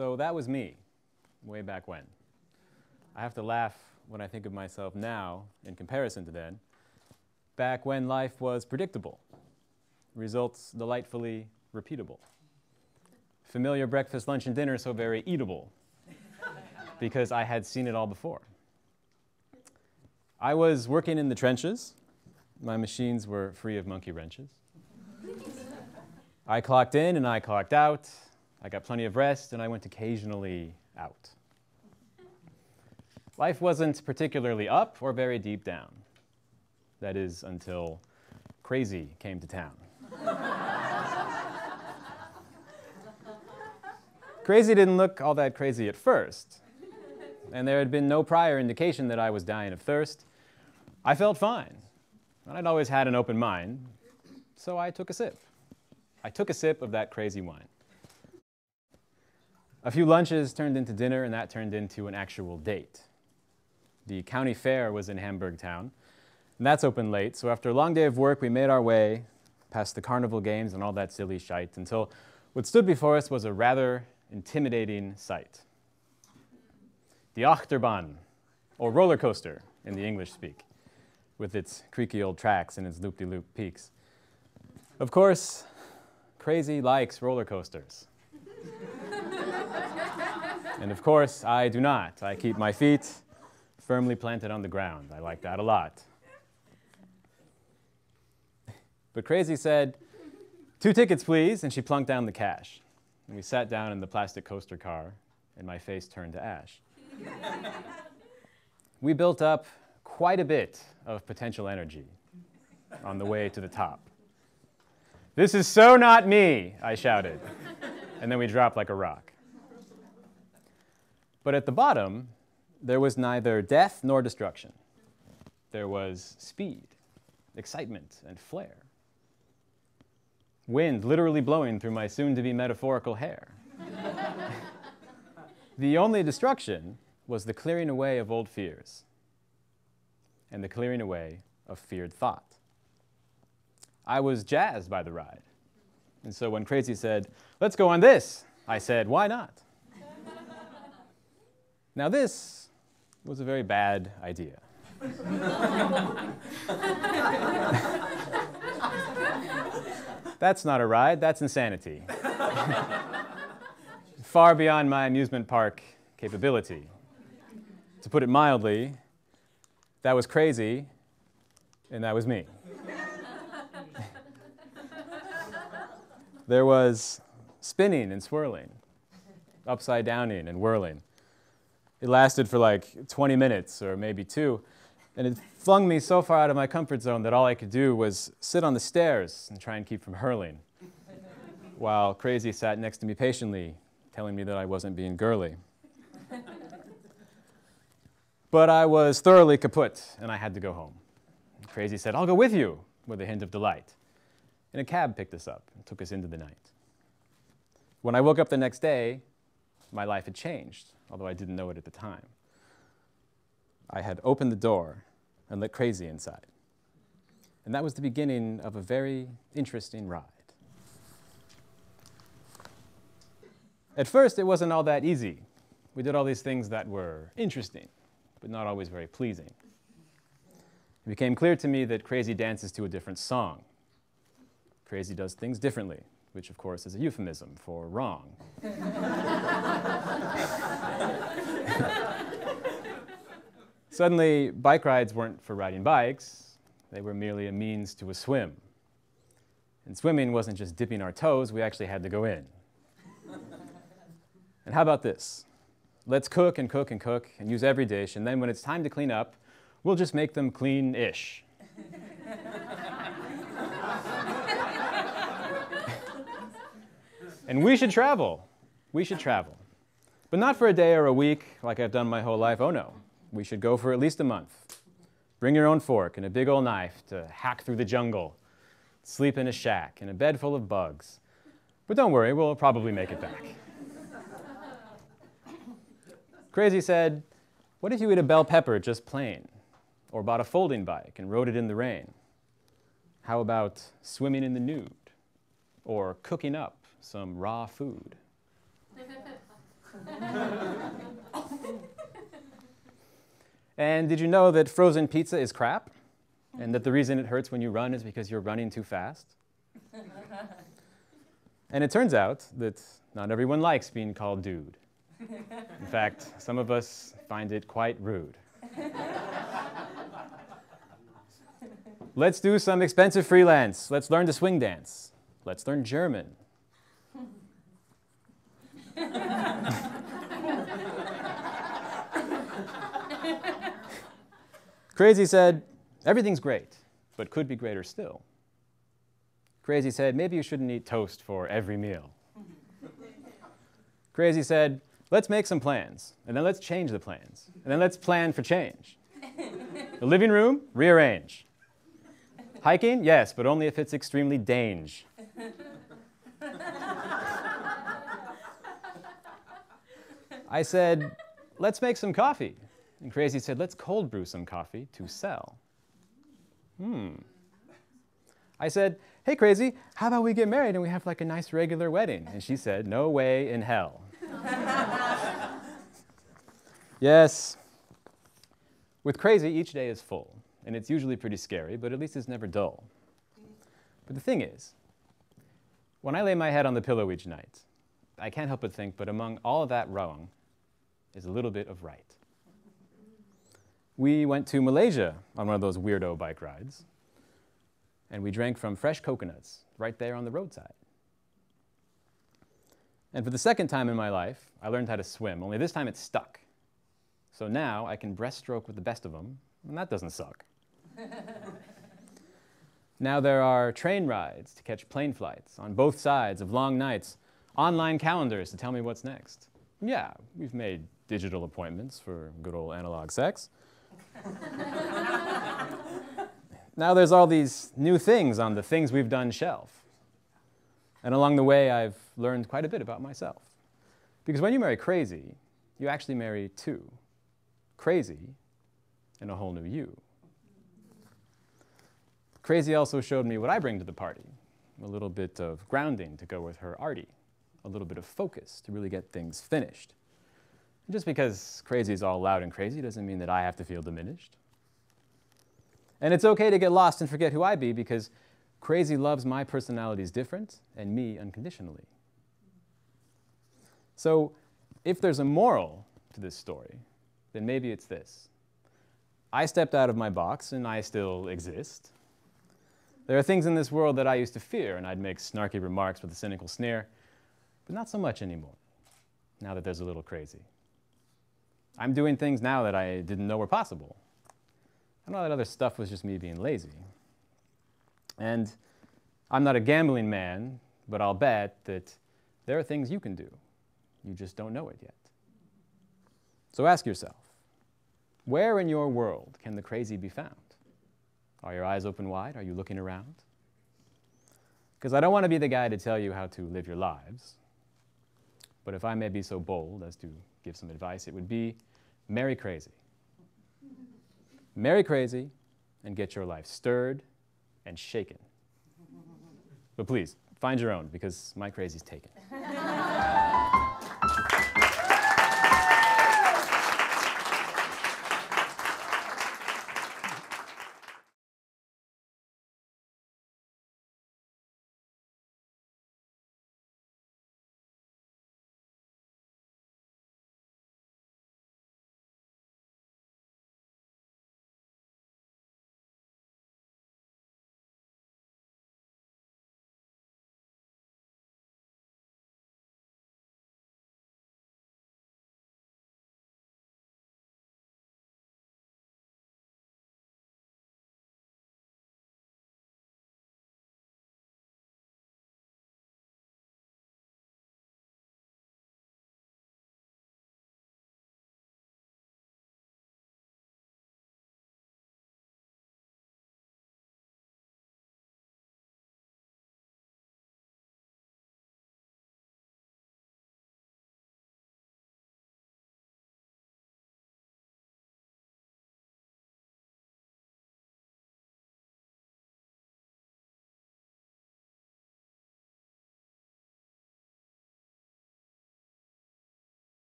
So that was me, way back when. I have to laugh when I think of myself now in comparison to then, back when life was predictable, results delightfully repeatable. Familiar breakfast, lunch, and dinner so very eatable because I had seen it all before. I was working in the trenches. My machines were free of monkey wrenches. I clocked in and I clocked out. I got plenty of rest and I went occasionally out. Life wasn't particularly up or very deep down. That is, until crazy came to town. Crazy didn't look all that crazy at first, and there had been no prior indication that I was dying of thirst. I felt fine, and I'd always had an open mind, so I took a sip. I took a sip of that crazy wine. A few lunches turned into dinner, and that turned into an actual date. The county fair was in Hamburg town, and that's open late, so after a long day of work, we made our way past the carnival games and all that silly shite until what stood before us was a rather intimidating sight. The Achterbahn, or roller coaster in the English speak, with its creaky old tracks and its loop-de-loop peaks. Of course, crazy likes roller coasters. And of course, I do not. I keep my feet firmly planted on the ground. I like that a lot. But Crazy said, "Two tickets, please," and she plunked down the cash. And we sat down in the plastic coaster car, and my face turned to ash. We built up quite a bit of potential energy on the way to the top. "This is so not me," I shouted. And then we dropped like a rock. But at the bottom, there was neither death nor destruction. There was speed, excitement, and flair. Wind literally blowing through my soon-to-be metaphorical hair. The only destruction was the clearing away of old fears and the clearing away of feared thought. I was jazzed by the ride. And so when Crazy said, "Let's go on this," I said, "Why not?" Now this was a very bad idea. That's not a ride, that's insanity. Far beyond my amusement park capability. To put it mildly, that was Crazy, and that was me. There was spinning and swirling, upside downing and whirling. It lasted for like 20 minutes, or maybe two, and it flung me so far out of my comfort zone that all I could do was sit on the stairs and try and keep from hurling, while Crazy sat next to me patiently, telling me that I wasn't being girly. But I was thoroughly kaput, and I had to go home. Crazy said, "I'll go with you," with a hint of delight. And a cab picked us up and took us into the night. When I woke up the next day, my life had changed, although I didn't know it at the time. I had opened the door and let Crazy inside. And that was the beginning of a very interesting ride. At first, it wasn't all that easy. We did all these things that were interesting, but not always very pleasing. It became clear to me that Crazy dances to a different song. Crazy does things differently, which of course is a euphemism for wrong. Suddenly, bike rides weren't for riding bikes. They were merely a means to a swim. And swimming wasn't just dipping our toes, we actually had to go in. And how about this? Let's cook and cook and cook and use every dish, and then when it's time to clean up, we'll just make them clean-ish. And we should travel. We should travel. But not for a day or a week, like I've done my whole life. Oh no. We should go for at least a month. Bring your own fork and a big old knife to hack through the jungle. Sleep in a shack in a bed full of bugs. But don't worry, we'll probably make it back. Crazy said, "What if you ate a bell pepper just plain? Or bought a folding bike and rode it in the rain? How about swimming in the nude? Or cooking up some raw food?" And did you know that frozen pizza is crap? And that the reason it hurts when you run is because you're running too fast? And it turns out that not everyone likes being called dude. In fact, some of us find it quite rude. Let's do some expensive freelance. Let's learn to swing dance. Let's learn German. Crazy said, everything's great, but could be greater still. Crazy said, maybe you shouldn't eat toast for every meal. Crazy said, let's make some plans, and then let's change the plans, and then let's plan for change. The living room, rearrange. Hiking, yes, but only if it's extremely dangerous. I said, let's make some coffee. And Crazy said, let's cold brew some coffee to sell. I said, hey, Crazy, how about we get married and we have like a nice regular wedding? And she said, no way in hell. Yes. With Crazy, each day is full. And it's usually pretty scary, but at least it's never dull. But the thing is, when I lay my head on the pillow each night, I can't help but think, but among all of that wrong is a little bit of right. We went to Malaysia on one of those weirdo bike rides. And we drank from fresh coconuts right there on the roadside. And for the second time in my life, I learned how to swim, only this time it's stuck. So now I can breaststroke with the best of them, and that doesn't suck. Now there are train rides to catch plane flights on both sides of long nights, online calendars to tell me what's next. Yeah, we've made digital appointments for good old analog sex. Now there's all these new things on the things we've done shelf. And along the way, I've learned quite a bit about myself. Because when you marry Crazy, you actually marry two. Crazy and a whole new you. Crazy also showed me what I bring to the party. A little bit of grounding to go with her arty. A little bit of focus to really get things finished. And just because Crazy is all loud and crazy doesn't mean that I have to feel diminished. And it's okay to get lost and forget who I be, because Crazy loves my personalities different and me unconditionally. So if there's a moral to this story, then maybe it's this. I stepped out of my box and I still exist. There are things in this world that I used to fear, and I'd make snarky remarks with a cynical sneer, but not so much anymore, now that there's a little Crazy. I'm doing things now that I didn't know were possible. And all that other stuff was just me being lazy. And I'm not a gambling man, but I'll bet that there are things you can do. You just don't know it yet. So ask yourself, where in your world can the crazy be found? Are your eyes open wide? Are you looking around? Because I don't want to be the guy to tell you how to live your lives. But if I may be so bold as to give some advice, it would be, marry Crazy. Marry Crazy and get your life stirred and shaken. But please, find your own, because my Crazy's taken.